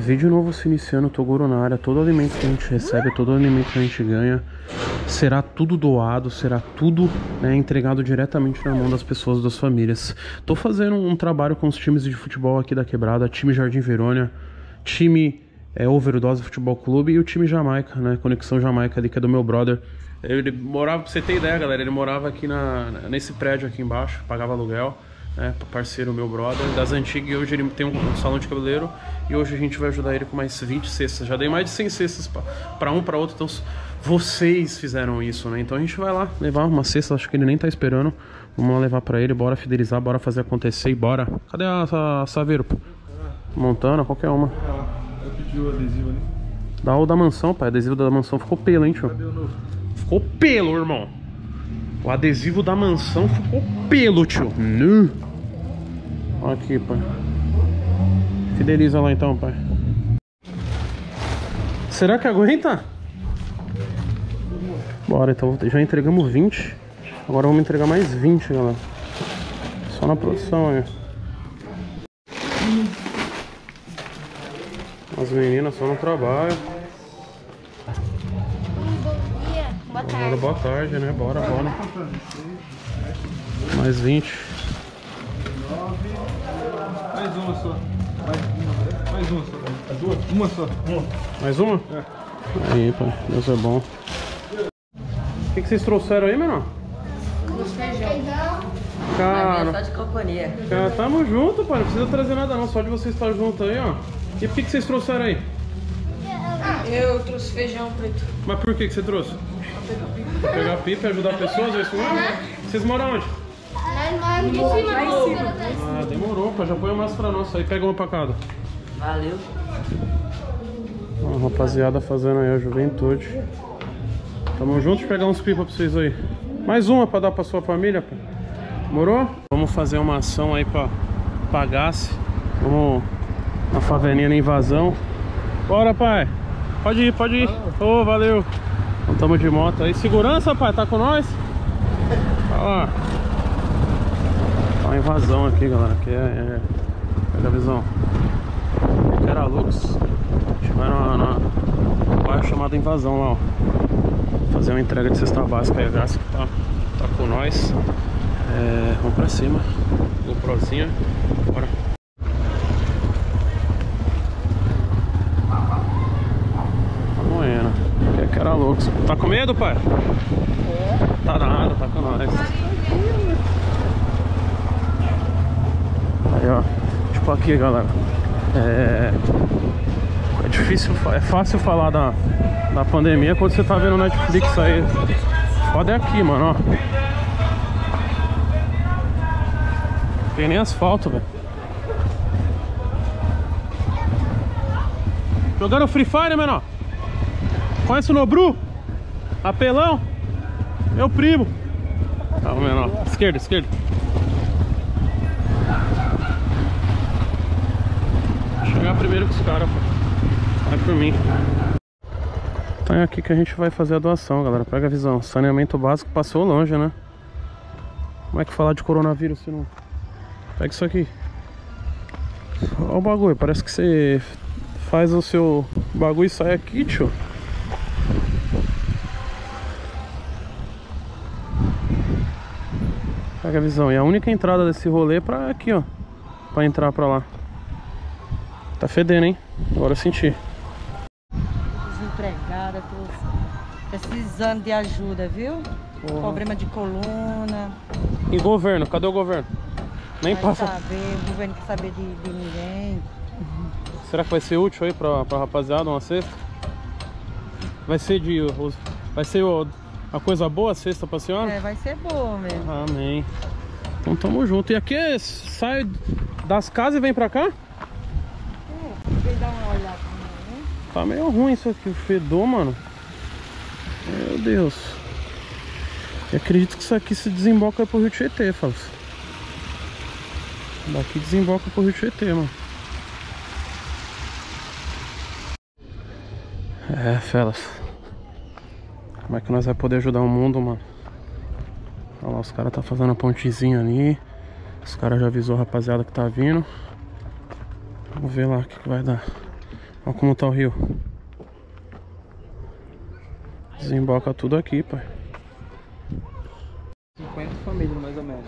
Vídeo novo se iniciando, Toguro na área. Todo alimento que a gente recebe, todo alimento que a gente ganha, será tudo doado, será tudo entregado diretamente na mão das pessoas, das famílias. Tô fazendo um trabalho com os times de futebol aqui da Quebrada, time Jardim Verônia, time Overdose Futebol Clube e o time Jamaica, Conexão Jamaica ali, que é do meu brother. Ele morava, pra você ter ideia, galera, ele morava aqui nesse prédio aqui embaixo, pagava aluguel. Parceiro meu, brother, das antigas, e hoje ele tem um salão de cabeleiro e hoje a gente vai ajudar ele com mais 20 cestas. Já dei mais de 100 cestas para um, para outro, então vocês fizeram isso, Então a gente vai lá levar uma cesta, acho que ele nem tá esperando. Vamos lá levar para ele, bora fidelizar, bora fazer acontecer e bora. Cadê a Saveiro? Montana, qualquer uma. Eu pedi o adesivo ali. Dá o da mansão, pai, adesivo da mansão ficou pelo, hein, tio? Cadê o novo? Ficou pelo, irmão. O adesivo da mansão ficou pelo, tio. Olha aqui, pai. Fideliza lá então, pai. Será que aguenta? Bora, então. Já entregamos 20. Agora vamos entregar mais 20, galera. Só na produção aí. As meninas só no trabalho. Boa tarde. Bora, boa tarde, Bora, bora. Mais 20. Mais uma só. Mais uma só. Duas? Uma só. Mais uma? É. Aí, pai. Deus é bom. O que vocês trouxeram aí, menor? Feijão. Cara, só de companhia. Cara, tamo junto, pai. Não precisa trazer nada não. Só de vocês estar junto aí, ó. E o que vocês trouxeram aí? Eu trouxe feijão preto. Mas por que você trouxe? Pra pegar pipa e ajudar pessoas, é isso mesmo? Vocês moram onde? Lá em cima. Ah, demorou, pô. Já põe mais pra nós. Aí pega uma pra cada. Valeu. A rapaziada fazendo aí a juventude. Tamo junto, pegar uns pipa pra vocês aí. Mais uma pra dar pra sua família, pô. Demorou? Vamos fazer uma ação aí pra Gassi. Vamos na favelinha, na invasão. Bora, pai. Pode ir, pode ir. Ô, valeu. Então tamo de moto aí. Segurança, pai, tá com nós? Olha lá. Tá uma invasão aqui, galera. Aqui Pega a visão. Aqui era Lux. A gente vai no bairro chamado Invasão lá, ó. Fazer uma entrega de cesta básica aí, a Gassi que tá com nós. Vamos pra cima. GoProzinha. Bora. Cara louco. Tá com medo, pai? É. Tá nada, tá com nós. Aí, ó. Tipo aqui, galera. É difícil, é fácil falar da pandemia quando você tá vendo Netflix aí. Foda é aqui, mano, ó. Não tem nem asfalto, velho. Jogaram Free Fire, menor? Conhece o Nobru? Apelão? Meu primo. Tá, o menor. Esquerda, esquerda. Vou chegar primeiro com os caras, pô. Vai por mim. Então é aqui que a gente vai fazer a doação, galera. Pega a visão. Saneamento básico passou longe, né? Como é que falar de coronavírus se não... Pega isso aqui. Olha o bagulho. Parece que você faz o seu bagulho e sai aqui, tio. Pega a visão. E a única entrada desse rolê é pra aqui, ó. Pra entrar pra lá. Tá fedendo, hein? Agora eu senti. Desempregada, tô precisando de ajuda, viu? Porra. Problema de coluna. E governo? Cadê o governo? Nem vai passa. Saber. O governo quer saber de ninguém. Será que vai ser útil aí pra rapaziada uma cesta? Vai ser de... Vai ser o... A coisa boa, a cesta pra senhora? É, vai ser boa mesmo. Amém. Então tamo junto. E aqui sai das casas e vem pra cá? Vem dar uma olhada. Tá meio ruim isso aqui, o fedor, mano. Meu Deus. Eu acredito que isso aqui se desemboca pro Rio Tietê, Fábio. Daqui desemboca pro Rio Tietê, mano. Felas. Como é que nós vamos poder ajudar o mundo, mano? Olha lá, os caras tá fazendo a pontezinha ali. Os caras já avisou a rapaziada que tá vindo. Vamos ver lá o que vai dar. Olha como tá o rio. Desemboca tudo aqui, pai. 50 famílias mais ou menos.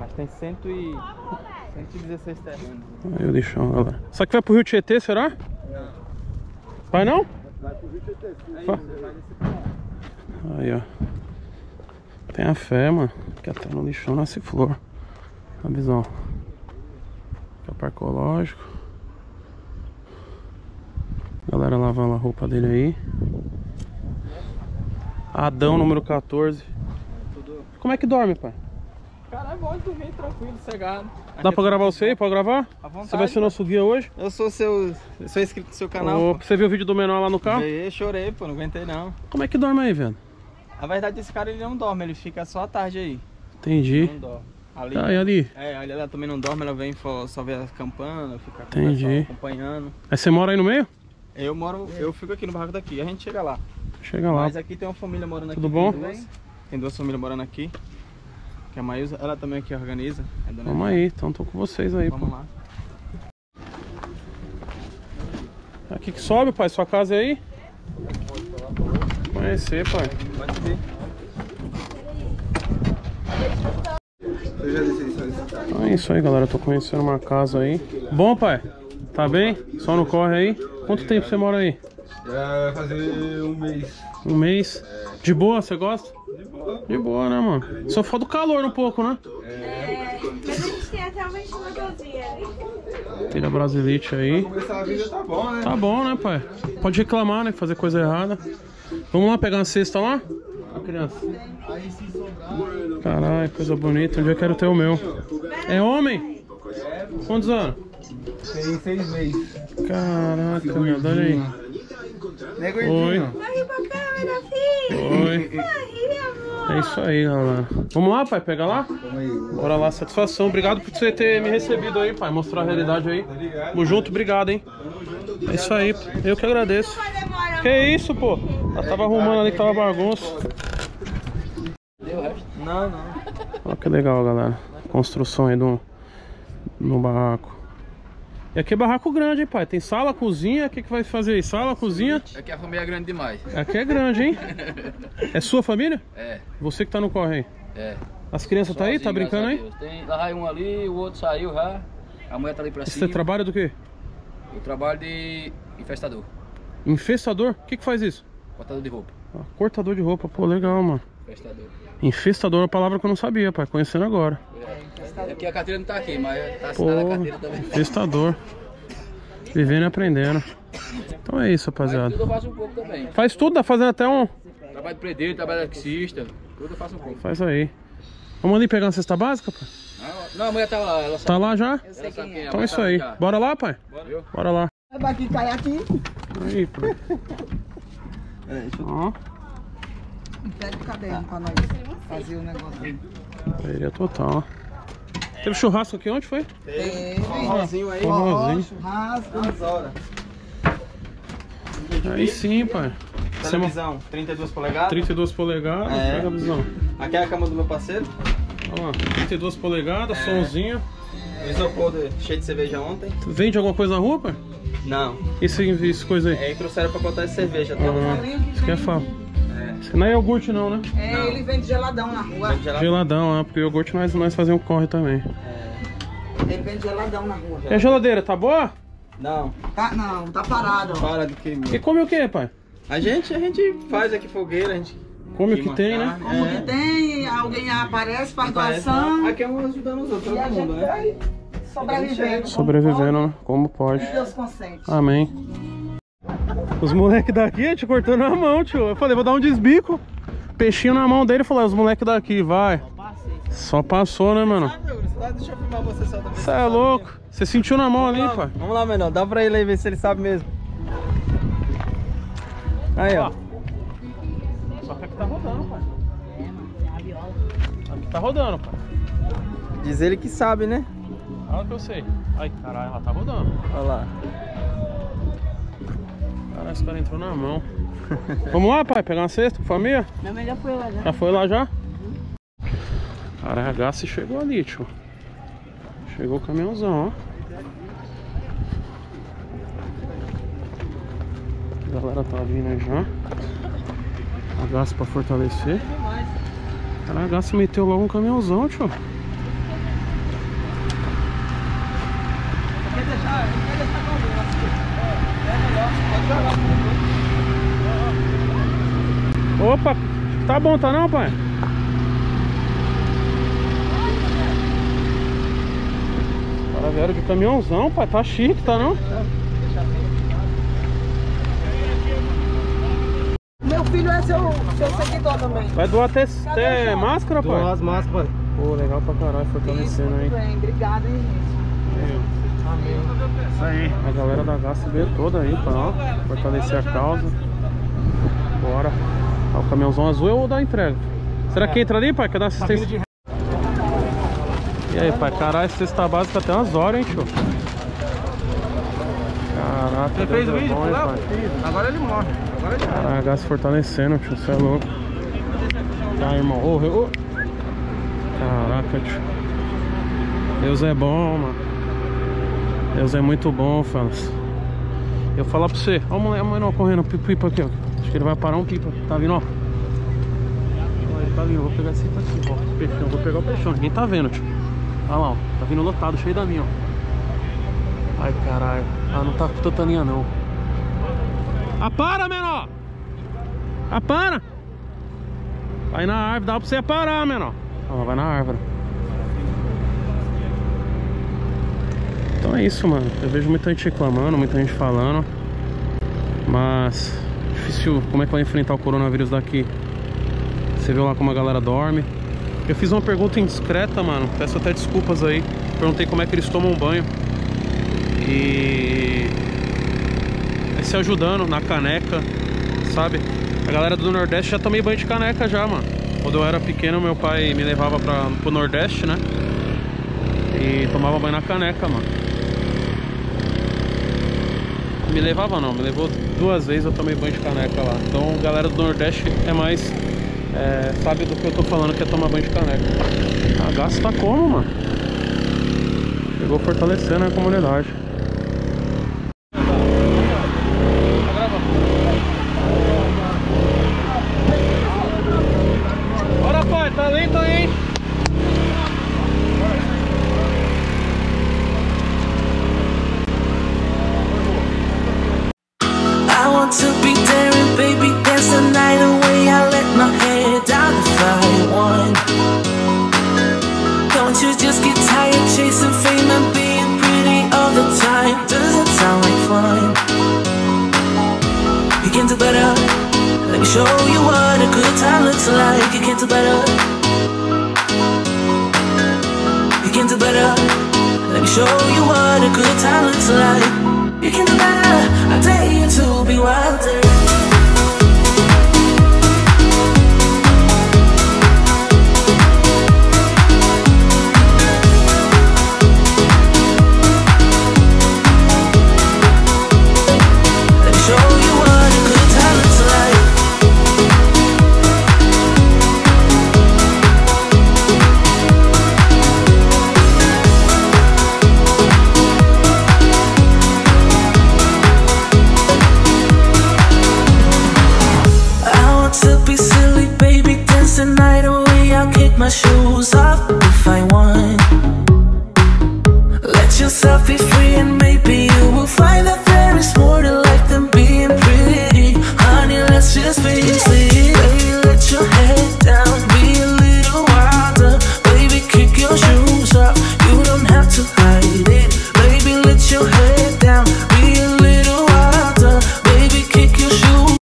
Acho que tem 116 terrenos. Aí o lixão, galera. Isso aqui vai pro Rio Tietê, será? Não. Vai não? Vai pro Rio Tietê, sim. Aí, você vai nesse plano. Aí, ó. Tenha fé, mano. Que até no lixão nasce flor. A visão. Aqui é o parque ecológico. Galera lavando a roupa dele aí. Adão, número 14. Como é que dorme, pai? Cara, é bom dormir tranquilo, sossegado. Dá pra gravar você aí? Pode gravar? À vontade. Você vai ser nosso guia hoje? Eu sou inscrito no seu canal. Ô, você viu o vídeo do menor lá no carro? Eu chorei, pô, não aguentei não. Como é que dorme aí, velho? Na verdade, esse cara ele não dorme, ele fica só à tarde aí. Entendi. Não dorme. Ali, tá, e ali? É, ali ela também não dorme, ela vem só ver as campanas, fica acompanhando. Aí você mora aí no meio? Eu fico aqui no barraco daqui, a gente chega lá. Chega lá. Mas aqui tem uma família morando aqui. Tudo bom? Tem duas famílias morando aqui. Que a Maísa, ela também aqui organiza. Vamos aí, então tô com vocês aí. Vamos lá. Aqui que sobe, pai, sua casa é aí? Conhecer, pai. Pode ver. Então é isso aí, galera. Tô conhecendo uma casa aí. Bom, pai? Tá bem? Só não corre aí. Quanto tempo você mora aí? Vai fazer um mês. Um mês? De boa, você gosta? De boa. De boa, né, mano? Só falta o calor um pouco, né? É. Mas a gente tem até uma estimadorzinha ali. Tira brasilite aí. Começar a vida tá bom, né? Tá bom, né, pai? Pode reclamar, né? Fazer coisa errada. Vamos lá pegar uma cesta lá? Ó, criança. Caralho, coisa bonita. Um dia eu quero ter o meu. É homem? Quantos anos? Tem 6 meses. Caraca, meu, olha aí. Oi. Corre pra câmera, filho. Oi. Corre, amor. É isso aí, galera. Vamos lá, pai, pega lá? Bora lá, satisfação. Obrigado por você ter me recebido aí, pai. Mostrar a realidade aí. Tamo junto, obrigado, hein. É isso aí, eu que agradeço. Que isso, pô? Ela tava arrumando ali que tava bagunça. Deu o resto? Não, não. Olha que legal, galera. Construção aí no barraco. E aqui é barraco grande, hein, pai? Tem sala, cozinha. O que vai fazer aí? Sala, cozinha. Aqui a família é grande demais. Aqui é grande, hein? É sua família? É. Você que tá no corre aí? É. As crianças tá aí? Tá brincando aí? Tem lá um ali, o outro saiu já. A mulher tá ali pra cima. Você trabalha do quê? Eu trabalho de infestador. Infestador? O que faz isso? Cortador de roupa. Ah, cortador de roupa. Pô, legal, mano. Infestador. Infestador é uma palavra que eu não sabia, pai. Conhecendo agora. É que a carteira não tá aqui, mas tá assinada a carteira também. Infestador. Vivendo e aprendendo. Então é isso, rapaziada. Tudo eu faço um pouco também. Faz tudo? Tá fazendo até um... Trabalho de predeiro, trabalho de taxista. Tudo eu faço um pouco. Faz aí. Vamos ali pegar uma cesta básica, pai? Não, a mulher tá lá. Ela sabe. Tá lá já? Eu sei quem é. Então é isso aí. Bora lá, pai? Bora lá. Daqui cai aqui. Aí, pai. Ó. Pega o caderno pra nós fazer o negócio. Peraí, é total, ó. Teve churrasco aqui ontem, foi? Teve. Forrozinho aí. Forrozinho. Churrasco. 2 horas. Aí sim, pai. Televisão, 32 polegadas. 32 polegadas, é. Pega a visão. Aqui é a cama do meu parceiro. Olha lá, 32 polegadas, é. Somzinho. Isopor cheio de cerveja ontem. Vende alguma coisa na rua, pai? Não. Isso coisa aí? É, trouxeram pra botar essa cerveja. Tá? Isso que é fácil. Não é iogurte não, né? É, não. Ele vende geladão na rua. Geladão, é, porque iogurte nós fazemos corre também. É. Ele vende geladão na rua. E a geladeira, tá boa? Não. Tá, não, tá parado. Ó. Para de queimar. E come o que, pai? A gente faz aqui fogueira, a gente... Come o que tem, né? Como que tem, alguém aparece, faz doação. Aqui é um ajudando os outros, todo mundo, né? Sobrevivendo. Sobrevivendo, né? Como pode. Que Deus consente. Amém. Os moleques daqui te cortando a mão, tio. Eu falei, vou dar um desbico. Peixinho na mão dele, falou, os moleques daqui, vai. Só passou, né, mano? Deixa eu filmar você só também. Você é louco. Você sentiu na mão ali, pai? Vamos lá, menor. Dá pra ele aí ver se ele sabe mesmo. Aí, ó. Só que aqui tá rodando, pai. É, mano. É a viola. Aqui tá rodando, pai. Diz ele que sabe, né? Claro que eu sei. Ai, caralho, ela tá rodando. Olha lá. Caralho, esse cara entrou na mão. Vamos lá, pai, pegar uma cesta com a família? Minha mãe já foi lá já. Já foi lá já? Uhum. Caralho, a Gassi chegou ali, tio. Chegou o caminhãozão, ó. A galera tá vindo já. A Gassi pra fortalecer. Caralho, a Gassi meteu logo um caminhãozão, tio. Opa, tá bom, tá não, pai? Cara, velho, que caminhãozão, pai. Tá chique, tá não? Meu filho é seu seguidor também. Vai doar até máscara, pai? Doar as máscaras, pai. Pô, legal pra caralho, fortalecendo aí. Muito bem, obrigado, hein, gente. Isso aí. A galera da Gassi veio toda aí pra fortalecer a causa. Bora. Tá o caminhãozão azul, eu vou dar entrega. Será que entra ali, pai? Quer dar assistência? E aí, pai? Caralho, cesta básica até umas horas, hein, tio? Caraca. Você fez o vídeo? Agora ele morre. Caralho, a Gassi fortalecendo, tio. Você é louco. Tá, irmão. Caraca, tio. Deus é bom, mano. Deus é muito bom, fellas. Eu falar pra você. Olha a mãe correndo, pipa aqui, ó. Acho que ele vai parar um pipa. Tá vindo, ó. Ele tá vindo, eu vou pegar esse pipa aqui, ó. Peixão, vou pegar o peixão. Ninguém tá vendo, tio. Olha lá, ó. Tá vindo lotado, cheio da minha, ó. Ai, caralho. Ah, não tá com tanta linha, não. Ah, para, menor! Ah, para! Vai na árvore, dá pra você parar, menor. Ah, vai na árvore. Então é isso, mano. Eu vejo muita gente reclamando, muita gente falando. Mas difícil, como é que vai enfrentar o coronavírus daqui? Você viu lá como a galera dorme. Eu fiz uma pergunta indiscreta, mano. Peço até desculpas aí. Perguntei como é que eles tomam banho. E é se ajudando na caneca, sabe? A galera do Nordeste já tomei banho de caneca já, mano. Quando eu era pequeno, meu pai me levava pro Nordeste, né? E tomava banho na caneca, mano. Me levava não, me levou duas vezes, eu tomei banho de caneca lá. Então a galera do Nordeste é mais sabe do que eu tô falando, que é tomar banho de caneca. A Gassi tá como, mano? Chegou fortalecendo a comunidade. Bora, pai, tá lento aí, hein? Show you what a good time looks like. You can do better. You can do better. Let me show you what a good time looks like. You can do better. I dare you to be wilder. My shoes off if I want. Let yourself be free and maybe you will find that there is more to life than being pretty. Honey, let's just face it. Baby, let your head down, be a little wilder. Baby, kick your shoes off, you don't have to hide it. Baby, let your head down, be a little wilder. Baby, kick your shoes.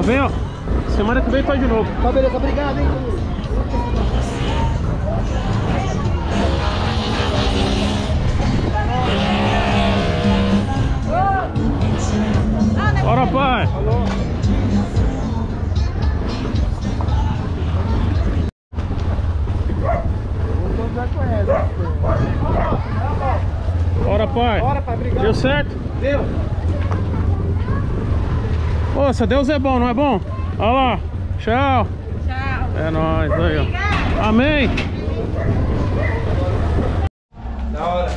Vem, ó. Semana que vem tá de novo. Tá, beleza. Obrigado, hein, Toguro. Bora, pai. Falou. Bora, pai. Bora, pai. Obrigado. Deu certo? Deu. Nossa, Deus é bom, não é bom? Olha lá. Tchau. Tchau. É nóis. Aí, ó. Amém. Da hora.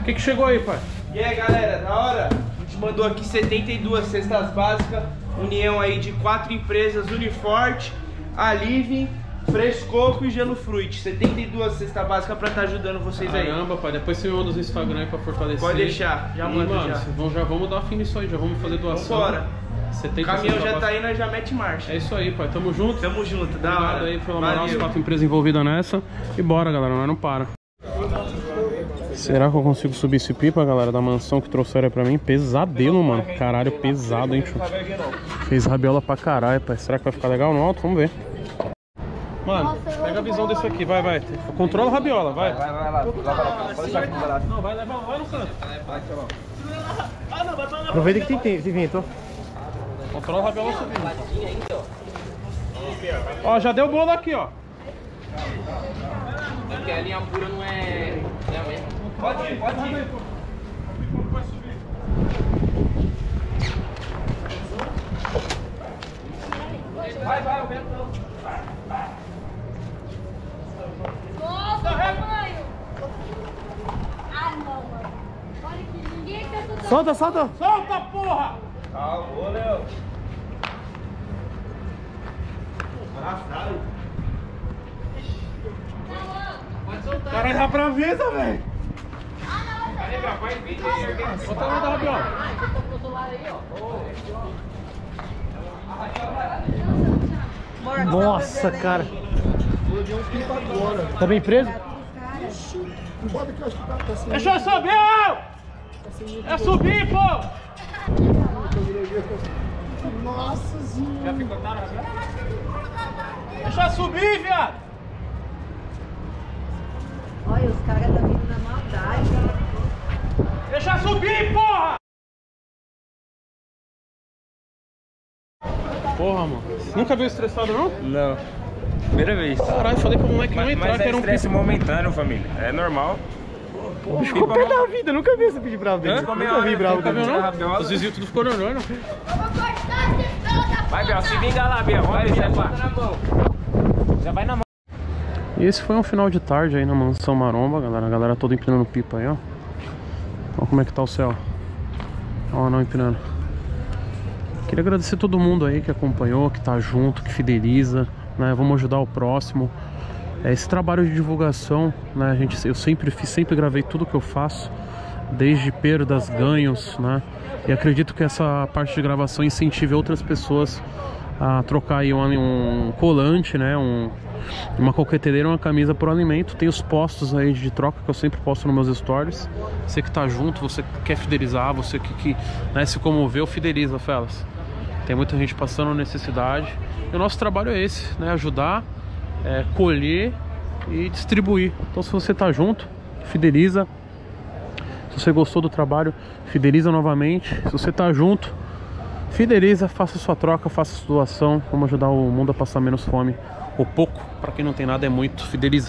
O que que chegou aí, pai? E aí, galera, da hora? A gente mandou aqui 72 cestas básicas. União aí de 4 empresas: Uniforte, Alive, Fresco e Gelo Fruit. 72 cesta básica pra estar ajudando vocês. Caramba, aí. Caramba, pai, depois você me manda os Instagram aí pra fortalecer. Pode deixar, já manda. Mano, já. Já vamos dar fim nisso aí, já vamos fazer doação. Bora. O caminhão já tá aí, nós já mete marcha. É isso aí, pai, tamo junto. Tamo junto, dá uma olhada aí pela moral, as 4 empresas envolvidas nessa. E bora, galera, nós não para. Será que eu consigo subir esse pipa, galera, da mansão que trouxeram pra mim? Pesadelo, mano. Caralho, pesado, hein, tio. Fez rabiola pra caralho, pai. Será que vai ficar legal ou não? Alto? Vamos ver. Mano, pega a visão desse aqui, vai, vai. Controla a rabiola, vai. Vai lá. Pode deixar aqui no barato. Não, vai levar, vai no canto. Aproveita que tem vento, ó. Controla a rabiola subindo. Ó, já deu bolo aqui, ó. Porque a linha pura não é... Pode ir, pode ir. Vai, vai, o vento. Solta, solta! Solta, porra! Calma, Léo! Pode soltar! Cara, já pra avisa, velho! Olha o tamanho da rabiola! Nossa, cara! Tá bem preso? Deixa eu subir! É subir, pô! Nossa, Zinho! Já ficou caro agora? Deixa eu subir, viado! Olha, os caras estão vindo na maldade. Deixa eu subir, porra! Porra, mano. Nunca viu estressado, não? Não. Primeira vez. Caralho, falei pro moleque não entrar, que era um estresse momentâneo, família. É normal. O bicho ficou perto da vida, nunca vi esse bicho bravo dele. Nunca vi bravo dele, não. Os vizinhos tudo ficou olhando. Vai, Biel, se vinga lá, Biel. Vai, Biel, já vai na mão. E esse foi um final de tarde aí na Mansão Maromba, galera. A galera toda empinando pipa aí, ó. Olha como é que tá o céu. Ó, não empinando. Queria agradecer todo mundo aí que acompanhou, que tá junto, que fideliza, né? Vamos ajudar o próximo. Esse trabalho de divulgação, né, eu sempre gravei tudo que eu faço, desde perdas, ganhos, né, e acredito que essa parte de gravação incentive outras pessoas a trocar aí um colante, né, uma coqueteleira, uma camisa por alimento. Tem os postos aí de troca que eu sempre posto nos meus stories. Você que tá junto, você que quer fidelizar, você que né, se comoveu, fideliza, fellas. Tem muita gente passando necessidade. E o nosso trabalho é esse, né, ajudar. Colher e distribuir. Então, se você tá junto, fideliza. Se você gostou do trabalho, fideliza novamente. Se você tá junto, fideliza, faça sua troca, faça sua doação. Vamos ajudar o mundo a passar menos fome. O pouco, para quem não tem nada, é muito. Fideliza.